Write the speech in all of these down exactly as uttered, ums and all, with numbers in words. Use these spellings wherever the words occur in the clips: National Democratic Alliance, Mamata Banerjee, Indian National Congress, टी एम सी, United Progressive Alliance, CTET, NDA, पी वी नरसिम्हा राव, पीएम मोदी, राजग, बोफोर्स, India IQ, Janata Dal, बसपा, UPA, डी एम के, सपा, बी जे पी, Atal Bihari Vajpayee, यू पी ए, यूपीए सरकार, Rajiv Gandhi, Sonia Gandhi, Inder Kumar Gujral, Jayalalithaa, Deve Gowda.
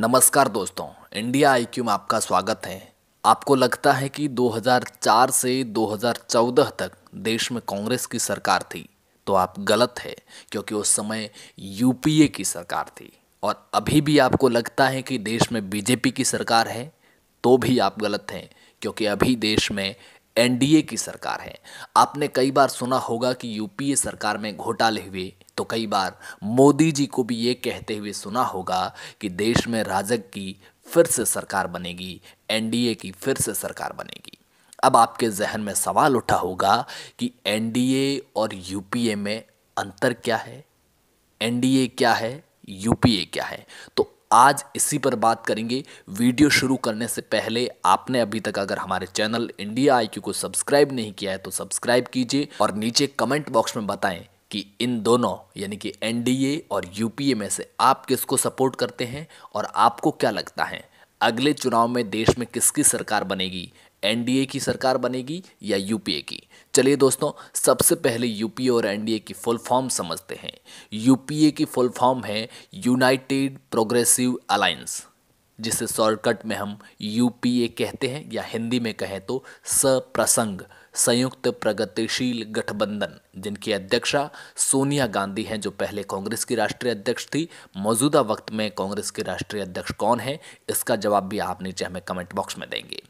नमस्कार दोस्तों, India I Q में आपका स्वागत है। आपको लगता है कि दो हज़ार चार से दो हज़ार चौदह तक देश में कांग्रेस की सरकार थी तो आप गलत है, क्योंकि उस समय यू पी ए की सरकार थी। और अभी भी आपको लगता है कि देश में बी जे पी की सरकार है तो भी आप गलत हैं, क्योंकि अभी देश में एन डी ए की सरकार है। आपने कई बार सुना होगा कि यू पी ए सरकार में घोटाले हुए, तो कई बार मोदी जी को भी ये कहते हुए सुना होगा कि देश में राजग की फिर से सरकार बनेगी, एन डी ए की फिर से सरकार बनेगी। अब आपके जहन में सवाल उठा होगा कि एन डी ए और यू पी ए में अंतर क्या है, एन डी ए क्या है, यू पी ए क्या है। तो आज इसी पर बात करेंगे। वीडियो शुरू करने से पहले आपने अभी तक अगर हमारे चैनल इंडिया आई क्यू को सब्सक्राइब नहीं किया है तो सब्सक्राइब कीजिए और नीचे कमेंट बॉक्स में बताएं कि इन दोनों यानी कि एन डी ए और यू पी ए में से आप किसको सपोर्ट करते हैं और आपको क्या लगता है अगले चुनाव में देश में किसकी सरकार बनेगी, एन डी ए की सरकार बनेगी या यू पी ए की। चलिए दोस्तों, सबसे पहले यू पी ए और एन डी ए की फुल फॉर्म समझते हैं। यू पी ए की फुल फॉर्म है यूनाइटेड प्रोग्रेसिव अलायंस, जिसे शॉर्टकट में हम यू पी ए कहते हैं या हिंदी में कहें तो सप्रसंग, संयुक्त प्रगतिशील गठबंधन, जिनकी अध्यक्षा सोनिया गांधी हैं, जो पहले कांग्रेस की राष्ट्रीय अध्यक्ष थी। मौजूदा वक्त में कांग्रेस के राष्ट्रीय अध्यक्ष कौन है, इसका जवाब भी आप नीचे हमें कमेंट बॉक्स में देंगे।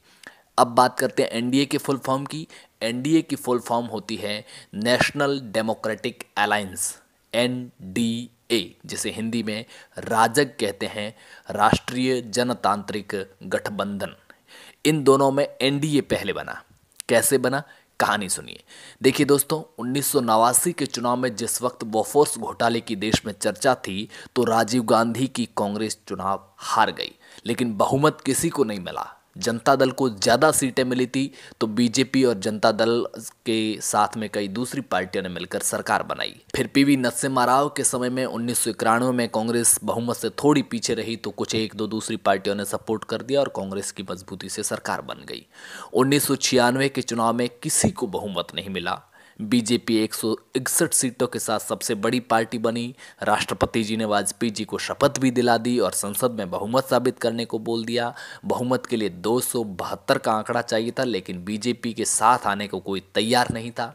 अब बात करते हैं एन डी ए के फुल फॉर्म की। एन डी ए की फुल फॉर्म होती है national democratic alliance, N D A, जिसे हिंदी में राजग कहते हैं, राष्ट्रीय जनतांत्रिक गठबंधन। इन दोनों में एन डी ए पहले बना, कैसे बना, कहानी सुनिए। देखिए दोस्तों, उन्नीस सौ नवासी के चुनाव में जिस वक्त बोफोर्स घोटाले की देश में चर्चा थी तो राजीव गांधी की कांग्रेस चुनाव हार गई, लेकिन बहुमत किसी को नहीं मिला। जनता दल को ज़्यादा सीटें मिली थी तो बी जे पी और जनता दल के साथ में कई दूसरी पार्टियों ने मिलकर सरकार बनाई। फिर पी वी नरसिम्हा राव के समय में उन्नीस सौ इक्यानवे में कांग्रेस बहुमत से थोड़ी पीछे रही तो कुछ एक दो दूसरी पार्टियों ने सपोर्ट कर दिया और कांग्रेस की मजबूती से सरकार बन गई। उन्नीस सौ छियानवे के चुनाव में किसी को बहुमत नहीं मिला। बी जे पी एक सौ इकसठ सीटों के साथ सबसे बड़ी पार्टी बनी। राष्ट्रपति जी ने वाजपेयी जी को शपथ भी दिला दी और संसद में बहुमत साबित करने को बोल दिया। बहुमत के लिए दो सौ बहत्तर का आंकड़ा चाहिए था, लेकिन बी जे पी के साथ आने को कोई तैयार नहीं था।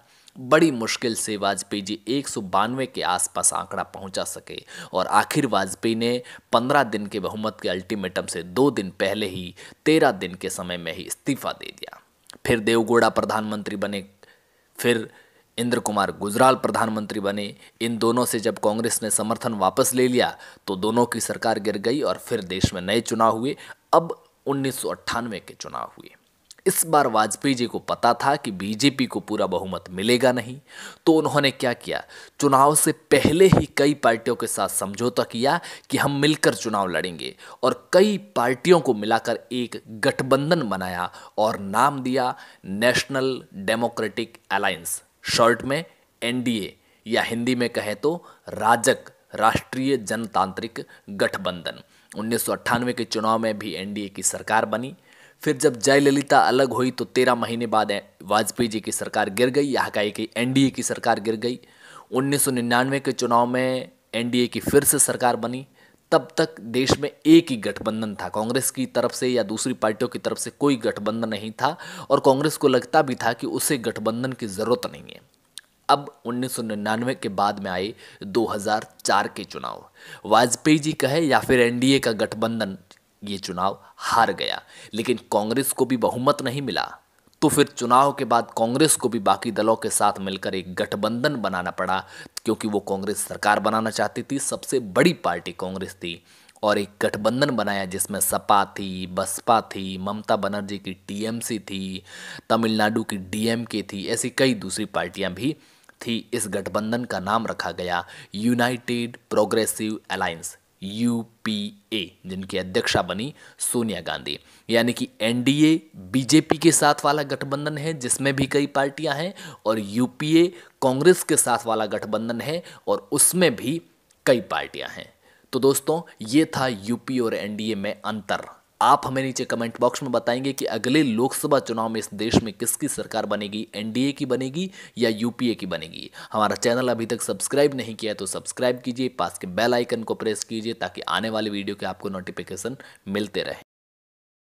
बड़ी मुश्किल से वाजपेयी जी एक सौ बानवे के आसपास आंकड़ा पहुंचा सके और आखिर वाजपेयी ने पंद्रह दिन के बहुमत के अल्टीमेटम से दो दिन पहले ही तेरह दिन के समय में ही इस्तीफा दे दिया। फिर देवगौड़ा प्रधानमंत्री बने, फिर इंद्र कुमार गुजराल प्रधानमंत्री बने। इन दोनों से जब कांग्रेस ने समर्थन वापस ले लिया तो दोनों की सरकार गिर गई और फिर देश में नए चुनाव हुए। अब उन्नीस सौ अट्ठानवे के चुनाव हुए। इस बार वाजपेयी जी को पता था कि बी जे पी को पूरा बहुमत मिलेगा नहीं, तो उन्होंने क्या किया, चुनाव से पहले ही कई पार्टियों के साथ समझौता किया कि हम मिलकर चुनाव लड़ेंगे, और कई पार्टियों को मिलाकर एक गठबंधन बनाया और नाम दिया नेशनल डेमोक्रेटिक अलायंस, शॉर्ट में एन डी ए, या हिंदी में कहें तो राजग, राष्ट्रीय जनतांत्रिक गठबंधन। उन्नीस सौ अट्ठानवे के चुनाव में भी एन डी ए की सरकार बनी। फिर जब जयललिता अलग हुई तो तेरह महीने बाद वाजपेयी जी की सरकार गिर गई, यहाँ का एक एन डी ए की सरकार गिर गई। उन्नीस सौ निन्यानवे के चुनाव में एन डी ए की फिर से सरकार बनी। तब तक देश में एक ही गठबंधन था, कांग्रेस की तरफ से या दूसरी पार्टियों की तरफ से कोई गठबंधन नहीं था, और कांग्रेस को लगता भी था कि उसे गठबंधन की ज़रूरत नहीं है। अब उन्नीस सौ निन्यानवे के बाद में आए दो हज़ार चार के चुनाव। वाजपेयी जी कहे या फिर एन डी ए का गठबंधन, ये चुनाव हार गया, लेकिन कांग्रेस को भी बहुमत नहीं मिला। तो फिर चुनाव के बाद कांग्रेस को भी बाकी दलों के साथ मिलकर एक गठबंधन बनाना पड़ा, क्योंकि वो कांग्रेस सरकार बनाना चाहती थी। सबसे बड़ी पार्टी कांग्रेस थी और एक गठबंधन बनाया जिसमें सपा थी, बसपा थी, ममता बनर्जी की टी एम सी थी, तमिलनाडु की डी एम के थी, ऐसी कई दूसरी पार्टियां भी थी। इस गठबंधन का नाम रखा गया united progressive alliance, यू पी ए, जिनकी अध्यक्षा बनी सोनिया गांधी। यानी कि N D A बी जे पी के साथ वाला गठबंधन है जिसमें भी कई पार्टियां हैं, और यू पी ए कांग्रेस के साथ वाला गठबंधन है और उसमें भी कई पार्टियां हैं। तो दोस्तों, ये था यू पी और एन डी ए में अंतर। आप हमें नीचे कमेंट बॉक्स में बताएंगे कि अगले लोकसभा चुनाव में इस देश में किसकी सरकार बनेगी, एनडीए की बनेगी या यूपीए की बनेगी। हमारा चैनल अभी तक सब्सक्राइब नहीं किया है तो सब्सक्राइब कीजिए, पास के बेल आइकन को प्रेस कीजिए ताकि आने वाले वीडियो के आपको नोटिफिकेशन मिलते रहे।